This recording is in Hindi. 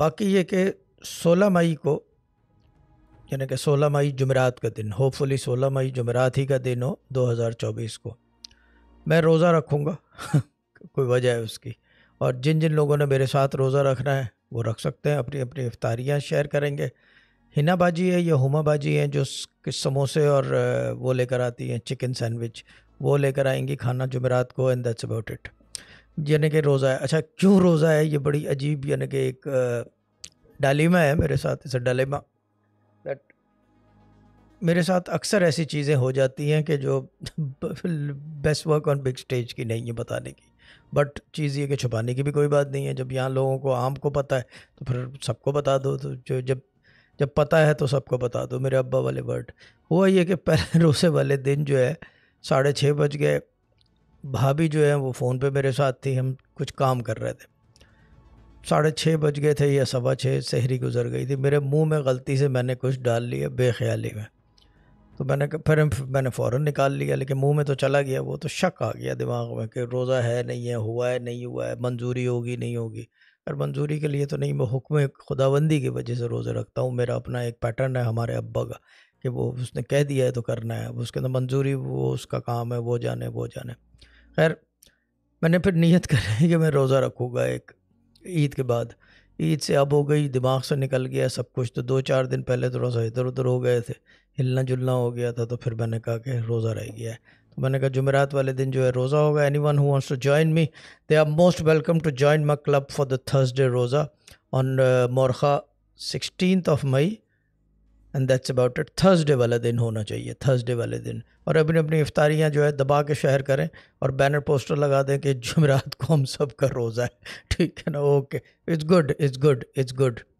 बाकी ये कि 16 मई को यानी कि 16 मई जुमेरात का दिन, होपफुली 16 मई जुमेरात ही का दिन हो 2024 को मैं रोज़ा रखूँगा कोई वजह है उसकी। और जिन जिन लोगों ने मेरे साथ रोज़ा रखना है वो रख सकते हैं, अपनी अपनी इफ्तारियाँ शेयर करेंगे। हिना बाजी है या हुमा बाजी हैं जो समोसे और वो लेकर आती हैं चिकन सैंडविच, वो लेकर आएंगी खाना जुमेरात को, एंड दैट्स अबाउट इट। यानी कि रोज़ा है। अच्छा क्यों रोज़ा है, ये बड़ी अजीब यानी कि एक डालेमा है मेरे साथ। इस डालेमा दैट मेरे साथ अक्सर ऐसी चीज़ें हो जाती हैं कि जो best work on big stage की नहीं है बताने की, बट चीज़ ये कि छुपाने की भी कोई बात नहीं है। जब यहाँ लोगों को आम को पता है तो फिर सबको बता दो, तो जो जब पता है तो सबको बता दो, मेरे अब्बा वाले वर्ड। हुआ ये कि पहले रोज़े वाले दिन जो है 6:30 बज गए, भाभी जो है वो फ़ोन पे मेरे साथ थी, हम कुछ काम कर रहे थे। 6:30 बज गए थे या 6:15, सहरी गुजर गई थी। मेरे मुंह में गलती से मैंने कुछ डाल लिया बेख्याली में, तो मैंने फ़ौरन निकाल लिया, लेकिन मुंह में तो चला गया वो, तो शक आ गया दिमाग में कि रोज़ा है नहीं है, हुआ है नहीं हुआ है, मंजूरी होगी नहीं होगी। और मंजूरी के लिए तो नहीं, मैं हुक्म खुदाबंदी की वजह से रोज़े रखता हूँ। मेरा अपना एक पैटर्न है हमारे अब्बा का कि वो उसने कह दिया है तो करना है, उसके अंदर मंजूरी वो उसका काम है, वो जाने वो जाने। खैर मैंने फिर नीयत करी कि मैं रोज़ा रखूँगा एक ईद के बाद। ईद से अब हो गई, दिमाग से निकल गया सब कुछ, तो 2-4 दिन पहले थोड़ा सा इधर उधर हो गए थे, हिलना जुलना हो गया था, तो फिर मैंने कहा कि रोज़ा रह गया है। तो मैंने कहा जुमेरात वाले दिन जो है रोज़ा होगा। Anyone who wants to join me they are most welcome to join my club for the Thursday रोज़ा ऑन मोरखा 16 May, and that's about it. Thursday वाला दिन होना चाहिए, थर्सडे वाले दिन। और अपनी अपनी इफ्तारियाँ जो है दबा के शेयर करें और बैनर पोस्टर लगा दें कि जुमेरात को हम सब का रोज़ा है, ठीक है ना। Okay, it's good, it's good, it's good.